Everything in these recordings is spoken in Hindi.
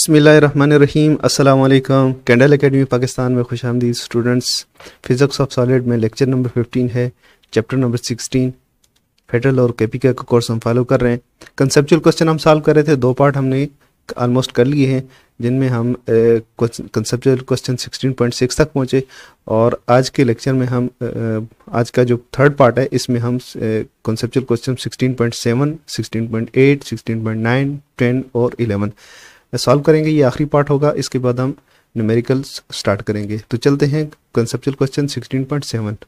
बिस्मिल्लाहिर्रहमानिर्रहीम अस्सलाम वालेकुम। कैंडल एकेडमी पाकिस्तान में खुश आमदीद स्टूडेंट्स। फिज़िक्स ऑफ सॉलिड में लेक्चर नंबर 15 है, चैप्टर नंबर 16 फेडरल और केपीके का कोर्स हम फॉलो कर रहे हैं। कंसेप्चुअल क्वेश्चन हम सॉल्व कर रहे थे, दो पार्ट हमने आलमोस्ट कर लिए हैं जिनमें हम कंसेप्चुअल क्वेश्चन 16.6 तक पहुँचे और आज के लेक्चर में हम आज का जो थर्ड पार्ट है इसमें हम कंसेप्चुअल क्वेश्चन 16.7, 16.8, 16.9, 10 और 11 सॉल्व करेंगे। ये आखिरी पार्ट होगा, इसके बाद हम न्यूमेरिकल्स स्टार्ट करेंगे। तो चलते हैं कंसेप्चुअल क्वेश्चन 16.7।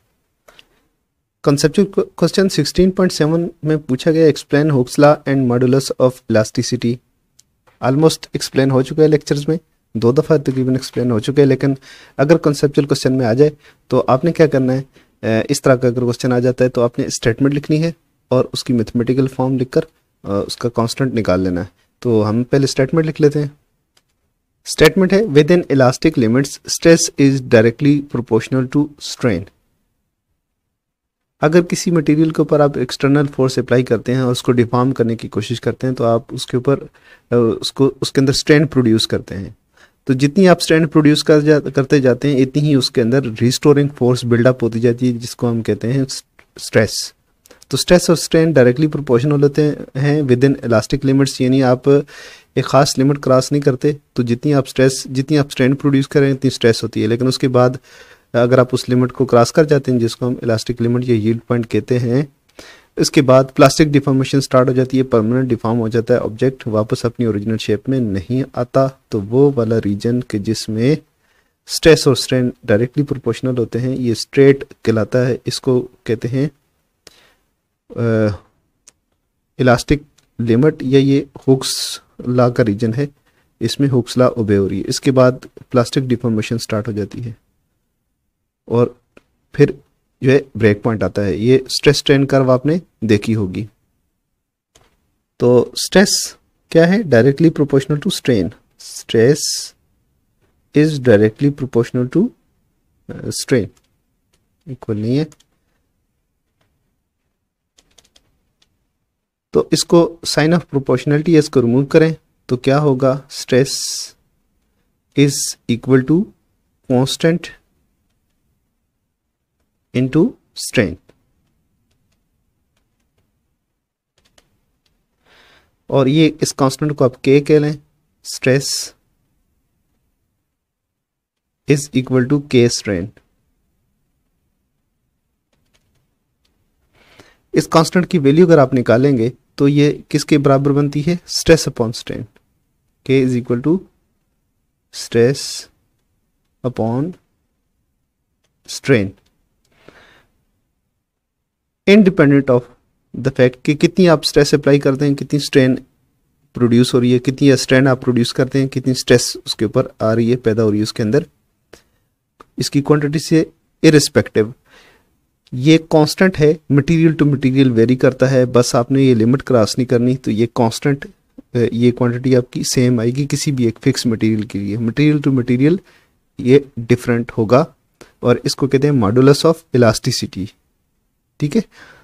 कंसेप्चुअल क्वेश्चन 16.7 में पूछा गया explain Hooke's law and modulus of elasticity. Almost explain हो चुका है लेक्चर्स में, दो दफ़ा तकरीबन एक्सप्लेन हो चुके हैं, लेकिन अगर कंसेप्चुअल क्वेश्चन में आ जाए तो आपने क्या करना है, इस तरह का अगर क्वेश्चन आ जाता है तो आपने स्टेटमेंट लिखनी है और उसकी मैथमेटिकल फॉर्म लिखकर उसका कॉन्स्टेंट निकाल लेना है। तो हम पहले स्टेटमेंट लिख लेते हैं। स्टेटमेंट है within elastic limits stress is directly proportional to strain. अगर किसी मटेरियल के ऊपर आप एक्सटर्नल फोर्स अप्लाई करते हैं और उसको डिफॉर्म करने की कोशिश करते हैं तो आप उसके ऊपर उसके अंदर स्ट्रेन प्रोड्यूस करते हैं। तो जितनी आप स्ट्रेन प्रोड्यूस करते जाते हैं इतनी ही उसके अंदर रिस्टोरिंग फोर्स बिल्डअप होती जाती है जिसको हम कहते हैं स्ट्रेस। तो स्ट्रेस और स्ट्रेन डायरेक्टली प्रोपोर्शनल होते हैं विद इन इलास्टिक लिमिट्स, यानी आप एक ख़ास लिमिट क्रॉस नहीं करते तो जितनी आप स्ट्रेन प्रोड्यूस करें उतनी स्ट्रेस होती है, लेकिन उसके बाद अगर आप उस लिमिट को क्रॉस कर जाते हैं जिसको हम इलास्टिक लिमिट या यील्ड पॉइंट कहते हैं, इसके बाद प्लास्टिक डिफॉर्मेशन स्टार्ट हो जाती है, परमानेंट डिफॉर्म हो जाता है, ऑब्जेक्ट वापस अपनी ओरिजिनल शेप में नहीं आता। तो वो वाला रीजन के जिसमें स्ट्रेस और स्ट्रेन डायरेक्टली प्रोपोर्शनल होते हैं ये स्ट्रेट कहलाता है, इसको कहते हैं इलास्टिक लिमिट या ये हुक्स लॉ का रीजन है, इसमें हुक्स लॉ ओबे हो रही है। इसके बाद प्लास्टिक डिफॉर्मेशन स्टार्ट हो जाती है और फिर जो है ब्रेक पॉइंट आता है। ये स्ट्रेस स्ट्रेन कर्व आपने देखी होगी। तो स्ट्रेस क्या है, directly proportional to strain. Stress is directly proportional to strain equal नहीं है, तो इसको साइन ऑफ प्रोपोर्शनलिटी इसको रिमूव करें तो क्या होगा, stress is equal to constant into strain. और ये इस कांस्टेंट को आप के कह लें, stress is equal to K strain. इस कांस्टेंट की वैल्यू अगर आप निकालेंगे तो ये किसके बराबर बनती है, stress upon strain. K is equal to stress upon strain independent of the fact कि कितनी आप स्ट्रेस अप्लाई करते हैं, कितनी स्ट्रेन प्रोड्यूस हो रही है, कितनी स्ट्रेन आप प्रोड्यूस करते हैं, कितनी स्ट्रेस उसके ऊपर आ रही है, पैदा हो रही है उसके अंदर, इसकी क्वांटिटी से इरिस्पेक्टिव। ये कांस्टेंट है, मटेरियल टू मटेरियल वेरी करता है, बस आपने ये लिमिट क्रॉस नहीं करनी तो ये कांस्टेंट, ये क्वांटिटी आपकी सेम आएगी किसी भी एक फिक्स मटेरियल के लिए। मटेरियल टू मटेरियल ये डिफरेंट होगा और इसको कहते हैं मॉडुलस ऑफ इलास्टिसिटी। ठीक है,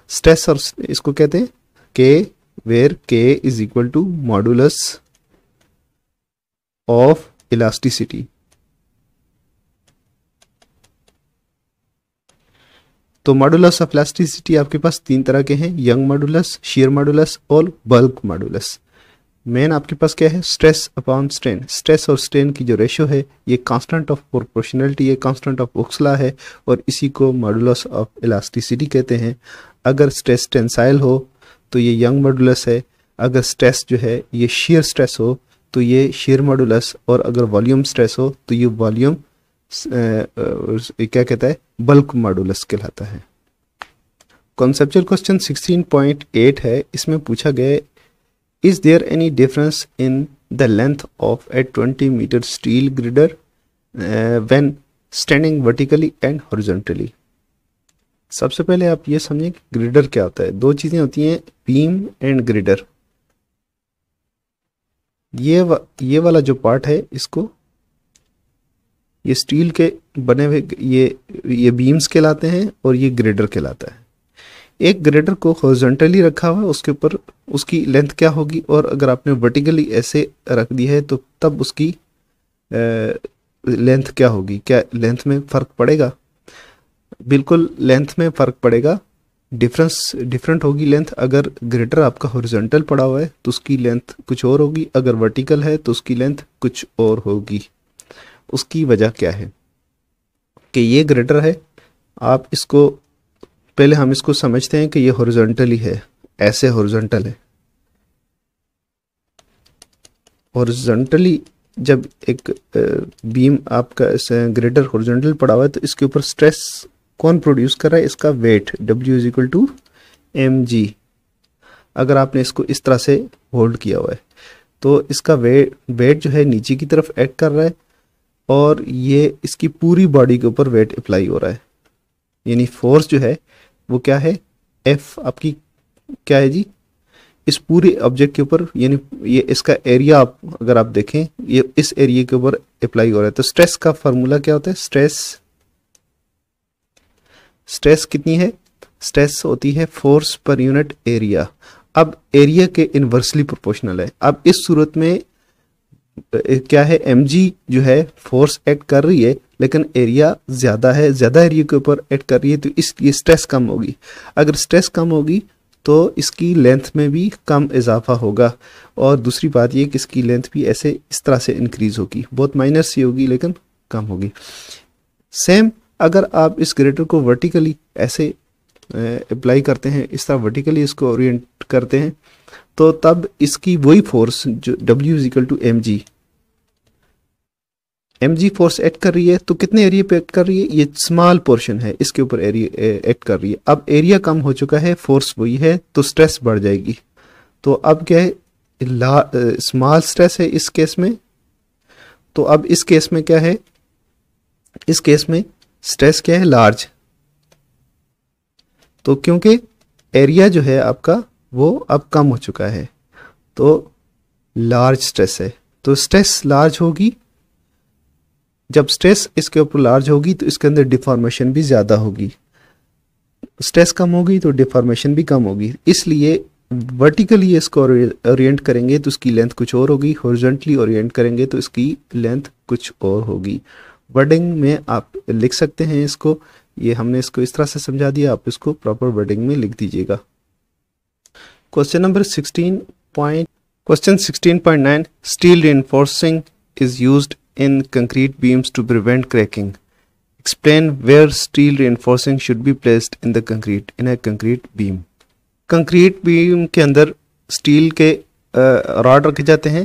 स्ट्रेस और इसको कहते हैं K, where K is equal to modulus of elasticity. तो मॉडुलस ऑफ इलास्टिसिटी आपके पास तीन तरह के हैं, यंग मॉडुलस, शीयर मॉडुलस और बल्क मॉडुलस। मेन आपके पास क्या है, स्ट्रेस अपॉन स्ट्रेन। स्ट्रेस और स्ट्रेन की जो रेशियो है ये कांस्टेंट ऑफ प्रोपोर्शनलिटी है, कांस्टेंट ऑफ हुक्स लॉ है और इसी को मॉडुलस ऑफ इलास्टिसिटी कहते हैं। अगर स्ट्रेस टेंसाइल हो तो ये यंग मॉडुलस है, अगर स्ट्रेस जो है ये शीयर स्ट्रेस हो तो ये शीयर मॉडुलस, और अगर वॉल्यूम स्ट्रेस हो तो ये वॉल्यूम क्या कहता है, बल्क मॉडुलस कहलाता है। कॉन्सेप्चुअल क्वेश्चन 16.8 है, इसमें पूछा गया Is there any difference in the length of a 20-meter steel girder when standing vertically and horizontally? सबसे पहले आप ये समझें कि ग्रिडर क्या होता है। दो चीज़ें होती हैं, बीम एंड ग्रिडर। ये वाला जो पार्ट है इसको, ये स्टील के बने हुए ये बीम्स कहलाते हैं और ये ग्रिडर कहलाता है। एक ग्रेडर को हॉरिजॉन्टली रखा हुआ है, उसके ऊपर उसकी लेंथ क्या होगी, और अगर आपने वर्टिकली ऐसे रख दिया है तो तब उसकी लेंथ क्या होगी, क्या लेंथ में फ़र्क पड़ेगा? बिल्कुल लेंथ में फ़र्क पड़ेगा, डिफरेंट होगी लेंथ। अगर ग्रेटर आपका हॉरिजॉन्टल पड़ा हुआ है तो उसकी लेंथ कुछ और होगी, अगर वर्टिकल है तो उसकी लेंथ कुछ और होगी। उसकी वजह क्या है कि ये ग्रेटर है, आप इसको पहले हम इसको समझते हैं कि ये हॉरिजॉन्टली है, ऐसे हॉरिजॉन्टल है। हॉरिजॉन्टली जब एक बीम आपका ग्रेटर हॉरिजॉन्टल पड़ा हुआ है तो इसके ऊपर स्ट्रेस कौन प्रोड्यूस कर रहा है? इसका वेट W = mg। अगर आपने इसको इस तरह से होल्ड किया हुआ है तो इसका वेट जो है नीचे की तरफ एक्ट कर रहा है और ये इसकी पूरी बॉडी के ऊपर वेट अप्लाई हो रहा है, यानी फोर्स जो है वो क्या है, F आपकी क्या है जी इस पूरे ऑब्जेक्ट के ऊपर, यानी ये इसका एरिया आप अगर आप देखें ये इस एरिया के ऊपर अप्लाई हो रहा है। तो स्ट्रेस का फार्मूला क्या होता है? स्ट्रेस कितनी है? स्ट्रेस होती है फोर्स पर यूनिट एरिया। अब एरिया के इन्वर्सली प्रोपोर्शनल है। अब इस सूरत में क्या है, mg जो है फोर्स एक्ट कर रही है लेकिन एरिया ज़्यादा है, ज़्यादा एरिया के ऊपर एक्ट कर रही है तो इसलिए स्ट्रेस कम होगी। अगर स्ट्रेस कम होगी तो इसकी लेंथ में भी कम इजाफा होगा, और दूसरी बात ये कि इसकी लेंथ भी ऐसे इस तरह से इंक्रीज़ होगी, बहुत माइनर सी होगी लेकिन कम होगी। सेम अगर आप इस ग्रेटर को वर्टिकली ऐसे अप्लाई करते हैं, इस तरह वर्टिकली इसको ओरिएंट करते हैं तो तब इसकी वही फोर्स जो W = mg, mg force act कर रही है तो कितने एरिया पे एक्ट कर रही है? ये स्मॉल पोर्शन है इसके ऊपर एरिया एक्ट कर रही है। अब एरिया कम हो चुका है, फोर्स वही है तो स्ट्रेस बढ़ जाएगी। तो अब क्या है, स्मॉल स्ट्रेस है इस केस में। तो अब इस केस में क्या है, इस केस में स्ट्रेस क्या है, लार्ज। तो क्योंकि एरिया जो है आपका वो अब कम हो चुका है तो लार्ज स्ट्रेस है, तो स्ट्रेस लार्ज होगी। जब स्ट्रेस इसके ऊपर लार्ज होगी तो इसके अंदर डिफॉर्मेशन भी ज़्यादा होगी, स्ट्रेस कम होगी तो डिफॉर्मेशन भी कम होगी। इसलिए वर्टिकली इसको ओरिएंट करेंगे तो इसकी लेंथ कुछ और होगी, हॉरिजॉन्टली ओरिएंट करेंगे तो इसकी लेंथ कुछ और होगी। वर्डिंग में आप लिख सकते हैं इसको, ये हमने इसको इस तरह से समझा दिया, आप इसको प्रॉपर वर्डिंग में लिख दीजिएगा। Question 16.9, steel reinforcing is used in concrete beams to prevent cracking. Explain where steel reinforcing should be placed in the concrete in a concrete beam. Concrete beam के अंदर steel के रॉड रखे जाते हैं,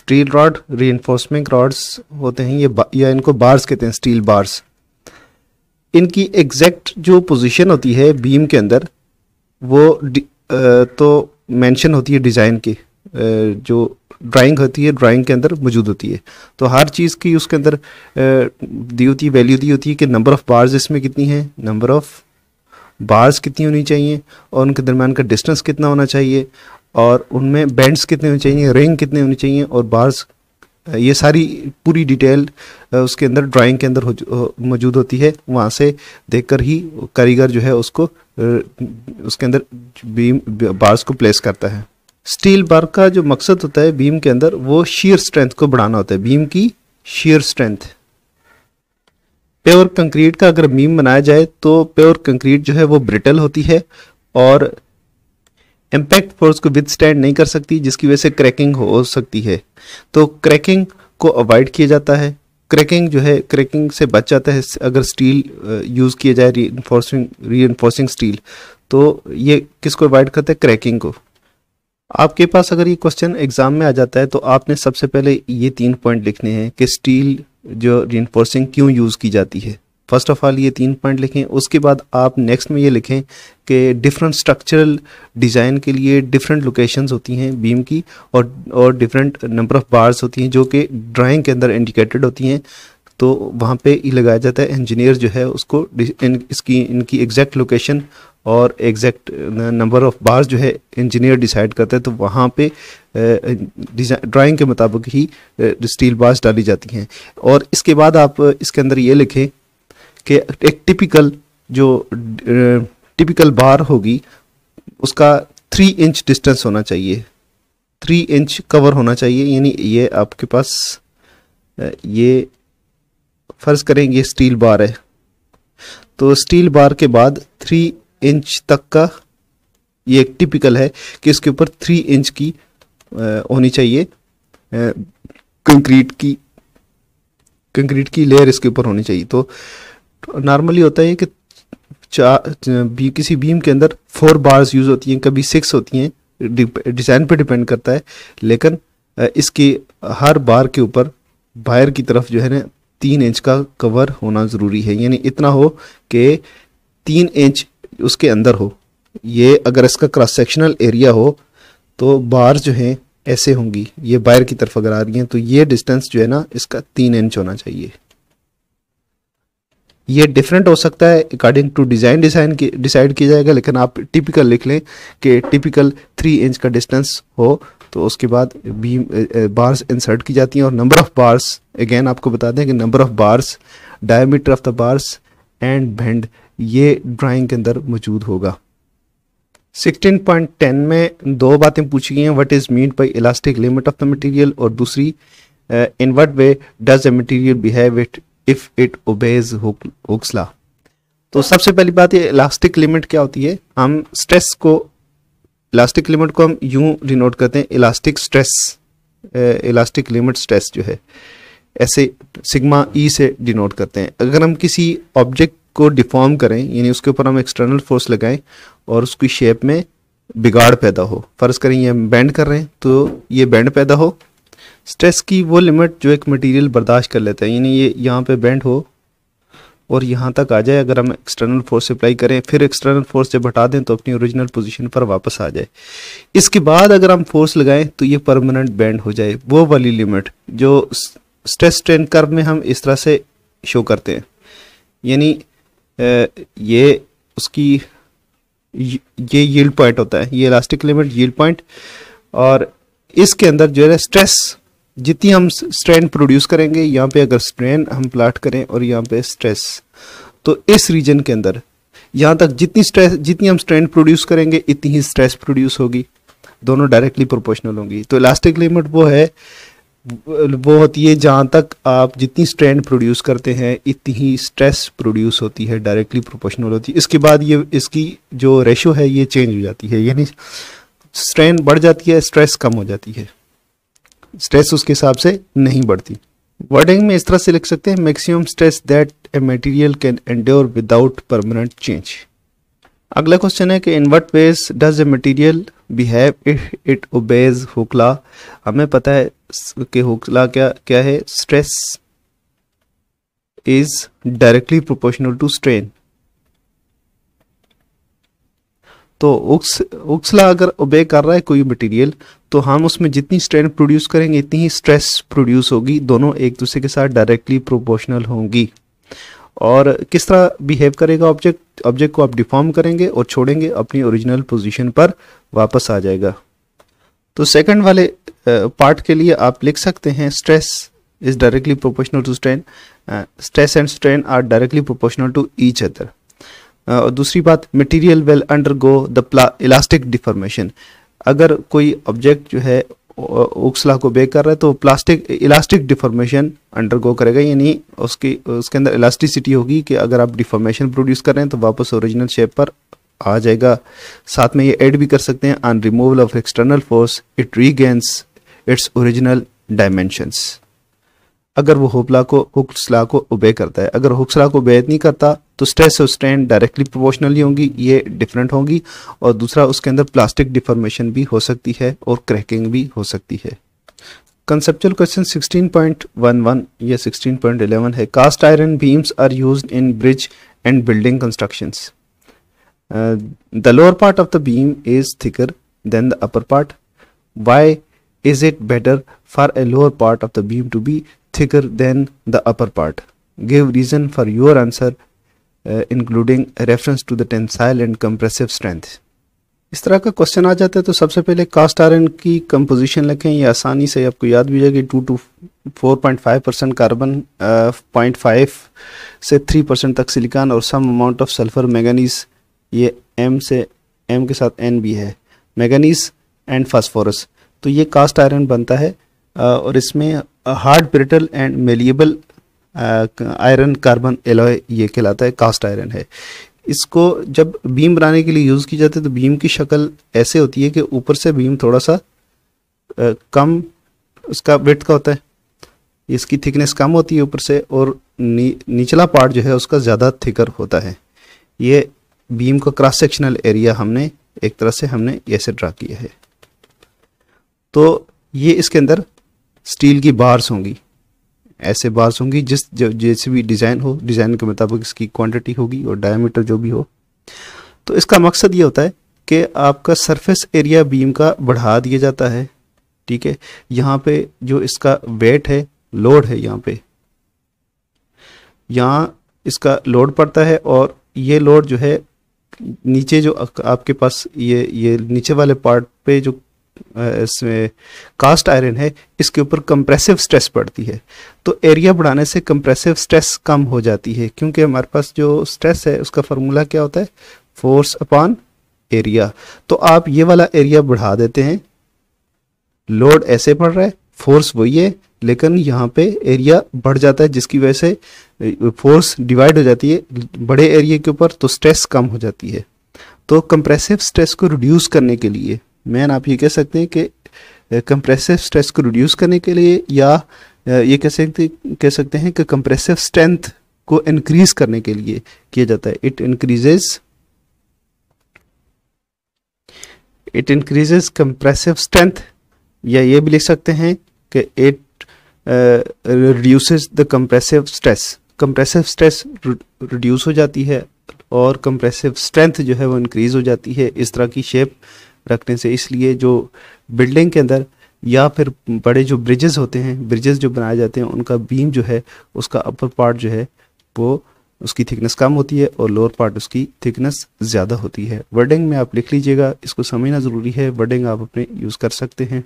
स्टील रॉड reinforcement rods होते हैं, ये या इनको बार्स कहते हैं, स्टील बार्स। इनकी एग्जैक्ट जो पोजीशन होती है बीम के अंदर वो तो मेंशन होती है डिज़ाइन के, जो ड्राइंग होती है ड्राइंग के अंदर मौजूद होती है। तो हर चीज़ की उसके अंदर दी होती है, वैल्यू दी होती है कि नंबर ऑफ़ बार्स इसमें कितनी है, नंबर ऑफ़ बार्स कितनी होनी चाहिए और उनके दरम्यान का डिस्टेंस कितना होना चाहिए और उनमें बेंड्स कितने होने चाहिए, रिंग कितने होनी चाहिए और बार्स, ये सारी पूरी डिटेल उसके अंदर ड्राइंग के अंदर मौजूद होती है। वहाँ से देखकर ही कारीगर जो है उसको उसके अंदर बीम बार्स को प्लेस करता है। स्टील बार का जो मकसद होता है बीम के अंदर वो शीयर स्ट्रेंथ को बढ़ाना होता है, बीम की शीयर स्ट्रेंथ। प्योर कंक्रीट का अगर बीम बनाया जाए तो प्योर कंक्रीट जो है वो ब्रिटल होती है और इम्पैक्ट फोर्स को विदस्टैंड नहीं कर सकती, जिसकी वजह से क्रैकिंग हो सकती है। तो क्रैकिंग को अवॉइड किया जाता है, क्रैकिंग जो है क्रैकिंग से बच जाता है अगर स्टील यूज़ किया जाए रीइंफोर्सिंग स्टील। तो ये किसको अवॉइड करता है? क्रैकिंग को। आपके पास अगर ये क्वेश्चन एग्ज़ाम में आ जाता है तो आपने सबसे पहले ये 3 पॉइंट लिखने हैं कि स्टील जो रिइंफोर्सिंग क्यों यूज़ की जाती है। फर्स्ट ऑफ ऑल ये 3 पॉइंट लिखें, उसके बाद आप नेक्स्ट में ये लिखें कि डिफरेंट स्ट्रक्चरल डिज़ाइन के लिए डिफरेंट लोकेशंस होती हैं बीम की और डिफरेंट नंबर ऑफ़ बार्स होती हैं जो कि ड्राइंग के अंदर इंडिकेटेड होती हैं। तो वहाँ पर ये लगाया जाता है, इंजीनियर जो है उसको इनकी एग्जैक्ट लोकेशन और एग्जैक्ट नंबर ऑफ बार्स जो है इंजीनियर डिसाइड करता है। तो वहाँ पे ड्राइंग के मुताबिक ही स्टील बार्स डाली जाती हैं। और इसके बाद आप इसके अंदर ये लिखें कि एक टिपिकल जो टिपिकल बार होगी उसका 3 इंच डिस्टेंस होना चाहिए, 3 इंच कवर होना चाहिए। यानी ये आपके पास, ये फर्ज करेंगे ये स्टील बार है तो स्टील बार के बाद 3 इंच तक का, ये एक टिपिकल है कि इसके ऊपर 3 इंच की होनी चाहिए कंक्रीट की लेयर इसके ऊपर होनी चाहिए। तो नॉर्मली होता है कि किसी बीम के अंदर 4 बार्स यूज़ होती हैं, कभी 6 होती हैं, डिज़ाइन पे डिपेंड करता है, लेकिन इसकी हर बार के ऊपर बाहर की तरफ जो है ना 3 इंच का कवर होना ज़रूरी है। यानी इतना हो कि 3 इंच उसके अंदर हो। ये अगर इसका क्रॉस सेक्शनल एरिया हो तो बार्स जो हैं ऐसे होंगी, ये बाहर की तरफ अगर आ रही हैं तो ये डिस्टेंस जो है ना इसका 3 इंच होना चाहिए। ये डिफरेंट हो सकता है अकॉर्डिंग टू डिज़ाइन डिसाइड किया जाएगा, लेकिन आप टिपिकल लिख लें कि टिपिकल 3 इंच का डिस्टेंस हो। तो उसके बाद बीम बार्स इंसर्ट की जाती हैं और नंबर ऑफ बार्स, अगेन आपको बता दें कि number of bars, diameter of the bars and bend ये ड्राइंग के अंदर मौजूद होगा। 16.10 में 2 बातें पूछी गई हैं, what is meant by elastic limit of the material, और दूसरी in what way does the material behave it if it obeys Hooke's law. तो सबसे पहली बात ये इलास्टिक लिमिट क्या होती है। हम स्ट्रेस को, इलास्टिक लिमिट को हम यूं डिनोट करते हैं elastic stress, elastic limit stress जो है ऐसे सिग्मा ई से डिनोट करते हैं। अगर हम किसी ऑब्जेक्ट को डिफॉर्म करें यानी उसके ऊपर हम एक्सटर्नल फोर्स लगाएं और उसकी शेप में बिगाड़ पैदा हो, फर्ज करें ये हम बेंड कर रहे हैं तो ये बेंड पैदा हो, स्ट्रेस की वो लिमिट जो एक मटेरियल बर्दाश्त कर लेता है। यानी ये यहाँ पे बेंड हो और यहाँ तक आ जाए, अगर हम एक्सटर्नल फोर्स अप्लाई करें, फिर एक्सटर्नल फोर्स जब हटा दें तो अपनी ओरिजिनल पोजीशन पर वापस आ जाए। इसके बाद अगर हम फोर्स लगाएं तो ये परमानेंट बेंड हो जाए, वो वाली लिमिट जो स्ट्रेस स्ट्रेन कर्व में हम इस तरह से शो करते हैं। यानी ये उसकी ये यील्ड पॉइंट होता है, ये इलास्टिक लिमिट यील्ड पॉइंट, और इसके अंदर जो है स्ट्रेस जितनी हम स्ट्रेन प्रोड्यूस करेंगे, यहाँ पे अगर स्ट्रेन हम प्लाट करें और यहाँ पे स्ट्रेस, तो इस रीजन के अंदर यहाँ तक जितनी हम स्ट्रेन प्रोड्यूस करेंगे इतनी ही स्ट्रेस प्रोड्यूस होगी, दोनों डायरेक्टली प्रोपोर्शनल होंगी। तो इलास्टिक लिमिट वो है, वो होती है जहाँ तक आप जितनी स्ट्रेन प्रोड्यूस करते हैं इतनी ही स्ट्रेस प्रोड्यूस होती है, डायरेक्टली प्रोपोर्शनल होती है। इसके बाद ये इसकी जो रेशो है ये चेंज हो जाती है, यानी स्ट्रेन बढ़ जाती है, स्ट्रेस कम हो जाती है, स्ट्रेस उसके हिसाब से नहीं बढ़ती। वर्डिंग में इस तरह से लिख सकते हैं, maximum stress that a material can endure without permanent change. अगला क्वेश्चन है कि in what ways does a material behave if it obeys Hooke's law. हमें पता है कि हुक्स लॉ क्या है, stress is directly proportional to strain. तो हुक्स लॉ अगर ओबे कर रहा है कोई मटेरियल तो हम उसमें जितनी स्ट्रेन प्रोड्यूस करेंगे इतनी ही स्ट्रेस प्रोड्यूस होगी, दोनों एक दूसरे के साथ डायरेक्टली प्रोपोर्शनल होंगी। और किस तरह बिहेव करेगा ऑब्जेक्ट, ऑब्जेक्ट को आप डिफॉर्म करेंगे और छोड़ेंगे, अपनी ओरिजिनल पोजीशन पर वापस आ जाएगा। तो सेकंड वाले पार्ट के लिए आप लिख सकते हैं stress is directly proportional to strain, stress and strain are directly proportional to each other. और दूसरी बात, material will undergo the elastic deformation. अगर कोई ऑब्जेक्ट जो है हुक्स लॉ को बेक कर रहा है तो इलास्टिक डिफॉर्मेशन अंडरगो करेगा, यानी उसके अंदर इलास्टिसिटी होगी कि अगर आप डिफॉर्मेशन प्रोड्यूस कर रहे हैं तो वापस ओरिजिनल शेप पर आ जाएगा। साथ में ये ऐड भी कर सकते हैं, on removal of external force it regains its original dimensions, अगर वो हुक्स लॉ को ओबे करता है। अगर हुक्स लॉ को ओबे नहीं करता तो स्ट्रेस और स्ट्रेन डायरेक्टली प्रोपोर्शनली होंगी, ये डिफरेंट होंगी, और दूसरा उसके अंदर प्लास्टिक डिफॉर्मेशन भी हो सकती है और क्रैकिंग भी हो सकती है। कंसेप्चुअल क्वेश्चन 16.11 या 16.11 है, cast iron beams are used in bridge and building constructions, the lower part of the beam is thicker than the upper part, why is it better for a lower part of the beam to be thicker than the upper part, give reason for your answer including a reference to the tensile and compressive strength। इस तरह का क्वेश्चन आ जाता है तो सबसे पहले कास्ट आयरन की कंपोजिशन लिखें, ये आसानी से आपको याद भी जाएगी। 2 to 4.5% कार्बन, 0.5 से 3% तक सिलिकॉन और some amount of sulphur manganese, ये एम से एम के साथ एन भी है, मैगनीज एंड फास्फोरस। तो ये कास्ट आयरन बनता है और इसमें hard brittle and malleable iron carbon alloy ये कहलाता है, कास्ट आयरन है। इसको जब बीम बनाने के लिए यूज़ की जाती है तो बीम की शक्ल ऐसे होती है कि ऊपर से बीम थोड़ा सा कम उसका विड्थ का होता है, इसकी थिकनेस कम होती है ऊपर से, और निचला पार्ट जो है उसका ज़्यादा थिकर होता है। ये बीम का क्रॉस सेक्शनल एरिया हमने एक तरह से ऐसे ड्रा किया है। तो ये इसके अंदर स्टील की बार्स होंगी, ऐसे बार्स होंगी जिस जैसे भी डिज़ाइन हो, डिज़ाइन के मुताबिक इसकी क्वांटिटी होगी और डायमीटर जो भी हो। तो इसका मकसद ये होता है कि आपका सरफेस एरिया बीम का बढ़ा दिया जाता है, ठीक है। यहाँ पे जो इसका वेट है, लोड है, यहाँ पे इसका लोड पड़ता है और ये लोड जो है नीचे जो आपके पास ये नीचे वाले पार्ट पे जो इसमें कास्ट आयरन है इसके ऊपर कंप्रेसिव स्ट्रेस पड़ती है। तो एरिया बढ़ाने से कंप्रेसिव स्ट्रेस कम हो जाती है, क्योंकि हमारे पास जो स्ट्रेस है उसका फार्मूला क्या होता है, फोर्स अपॉन एरिया। तो आप ये वाला एरिया बढ़ा देते हैं, लोड ऐसे पड़ रहा है, फोर्स वही है, लेकिन यहाँ पे एरिया बढ़ जाता है, जिसकी वजह से फोर्स डिवाइड हो जाती है बड़े एरिया के ऊपर, तो स्ट्रेस कम हो जाती है। तो कंप्रेसिव स्ट्रेस को रिड्यूस करने के लिए, मैन आप ये कह सकते हैं कि कंप्रेसिव स्ट्रेस को रिड्यूस करने के लिए, या ये कह सकते हैं कि कंप्रेसिव स्ट्रेंथ को इंक्रीज करने के लिए किया जाता है। इट इंक्रीजेस कंप्रेसिव स्ट्रेंथ, या ये भी लिख सकते हैं कि it reduces the compressive stress. Compressive stress reduce हो जाती है और कंप्रेसिव स्ट्रेंथ जो है वो इंक्रीज हो जाती है इस तरह की शेप रखने से। इसलिए जो बिल्डिंग के अंदर या फिर बड़े जो ब्रिजेस होते हैं, ब्रिजेस जो बनाए जाते हैं, उनका बीम जो है उसका अपर पार्ट जो है वो उसकी थिकनेस कम होती है और लोअर पार्ट उसकी थिकनेस ज़्यादा होती है। वर्डिंग में आप लिख लीजिएगा, इसको समझना ज़रूरी है, वर्डिंग आप अपने यूज़ कर सकते हैं।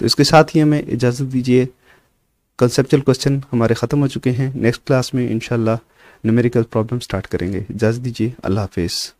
तो इसके साथ ही हमें इजाज़त दीजिए, कंसेप्चुअल क्वेश्चन हमारे ख़त्म हो चुके हैं। नेक्स्ट क्लास में इंशाल्लाह न्यूमेरिकल प्रॉब्लम स्टार्ट करेंगे। इजाज़त दीजिए, अल्लाह हाफिज़।